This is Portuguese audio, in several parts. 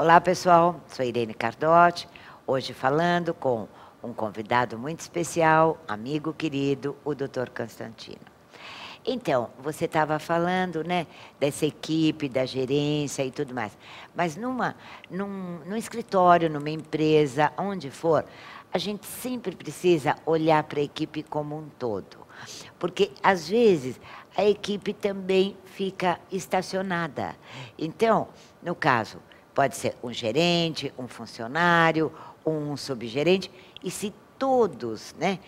Olá pessoal, sou Irene Cardotti, hoje falando com um convidado muito especial, amigo querido, o Dr. Constantino. Então, você estava falando, né, dessa equipe, da gerência e tudo mais, mas num escritório, numa empresa, onde for, a gente sempre precisa olhar para a equipe como um todo, porque às vezes a equipe também fica estacionada. Então, no caso, pode ser um gerente, um funcionário, um subgerente. E se todos, né,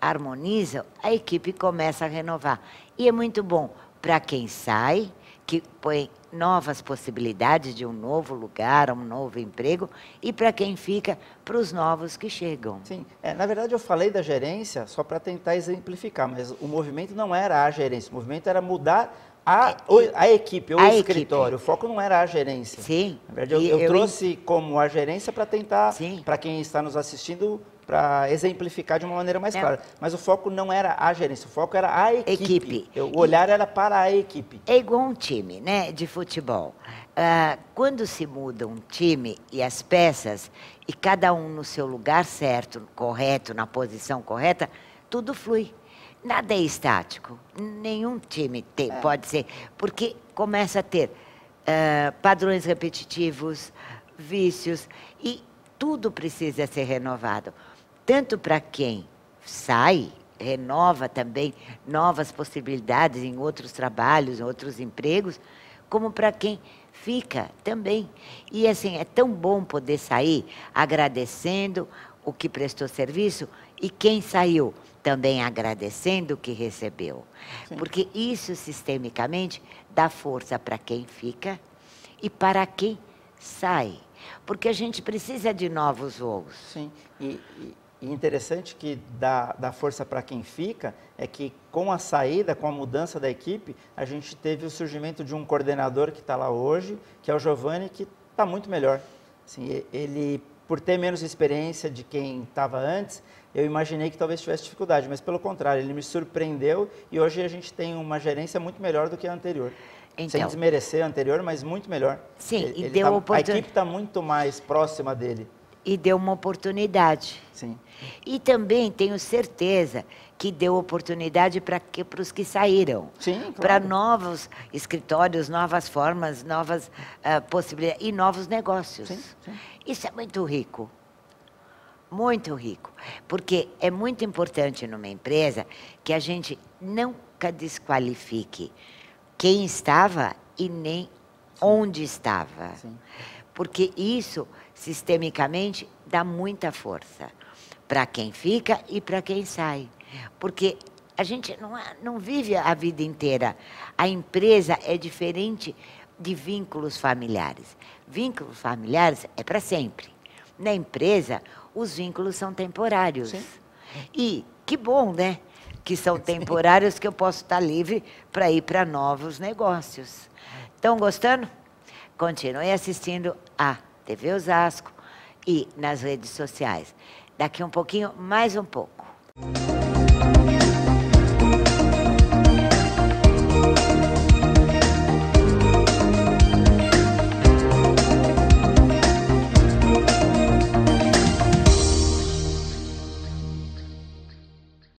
harmonizam, a equipe começa a renovar. E é muito bom para quem sai, que põe novas possibilidades de um novo lugar, um novo emprego, e para quem fica, para os novos que chegam. Sim, na verdade eu falei da gerência só para tentar exemplificar, mas o movimento não era a gerência, o movimento era mudar a equipe, o escritório, o foco não era a gerência. Sim. Na verdade, eu trouxe como a gerência para tentar, para quem está nos assistindo, para exemplificar de uma maneira mais clara. Mas o foco não era a gerência, o foco era a equipe. O olhar era para a equipe. É igual um time, né, de futebol. Quando se muda um time e as peças, e cada um no seu lugar certo, correto, na posição correta, tudo flui. Nada é estático, nenhum time tem, pode ser, porque começa a ter padrões repetitivos, vícios, e tudo precisa ser renovado. Tanto para quem sai, renova também novas possibilidades em outros trabalhos, em outros empregos, como para quem fica também. E assim, é tão bom poder sair agradecendo o que prestou serviço e quem saiu também agradecendo o que recebeu. Sim. Porque isso, sistemicamente, dá força para quem fica e para quem sai. Porque a gente precisa de novos voos. Sim, e interessante que dá força para quem fica é que com a saída, com a mudança da equipe, a gente teve o surgimento de um coordenador que está lá hoje, que é o Giovanni, que está muito melhor. Assim, ele, por ter menos experiência de quem estava antes, eu imaginei que talvez tivesse dificuldade, mas pelo contrário, ele me surpreendeu e hoje a gente tem uma gerência muito melhor do que a anterior. Então, sem desmerecer a anterior, mas muito melhor. Sim, e deu oportunidade. A equipe está muito mais próxima dele. E deu uma oportunidade. Sim. E também tenho certeza que deu oportunidade para os que saíram. Sim, claro. Para novos escritórios, novas formas, novas possibilidades e novos negócios. Sim, sim. Isso é muito rico. Muito rico. Porque é muito importante numa empresa que a gente nunca desqualifique quem estava e nem onde estava. Sim. Porque isso, sistemicamente, dá muita força para quem fica e para quem sai. Porque a gente não vive a vida inteira. A empresa é diferente de vínculos familiares. Vínculos familiares é para sempre. Na empresa, os vínculos são temporários. Sim. E que bom, né? Que são temporários, que eu posso estar livre para ir para novos negócios. Estão gostando? Continue assistindo a TV Osasco e nas redes sociais. Daqui um pouquinho, mais um pouco.